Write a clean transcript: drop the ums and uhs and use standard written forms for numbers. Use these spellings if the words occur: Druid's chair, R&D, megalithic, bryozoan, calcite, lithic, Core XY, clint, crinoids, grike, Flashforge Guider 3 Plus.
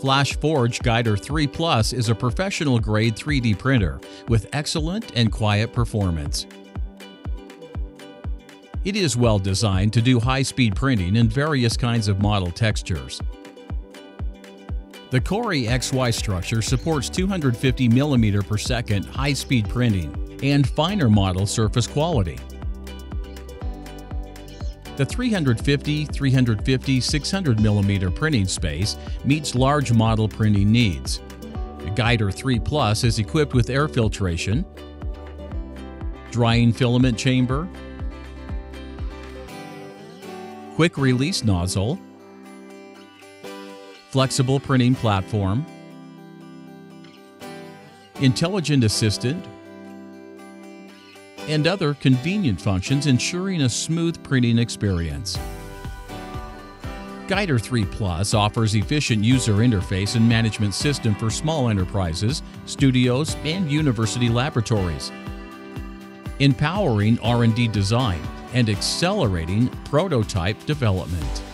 Flashforge Guider 3 Plus is a professional-grade 3D printer with excellent and quiet performance. It is well designed to do high-speed printing in various kinds of model textures. The Core XY structure supports 250 mm per second high-speed printing and finer model surface quality. The 350, 350, 600 mm printing space meets large model printing needs. The Guider 3 Plus is equipped with air filtration, drying filament chamber, quick release nozzle, flexible printing platform, intelligent assistant, and other convenient functions, ensuring a smooth printing experience. Guider 3 Plus offers efficient user interface and management system for small enterprises, studios, and university laboratories, empowering R&D design and accelerating prototype development.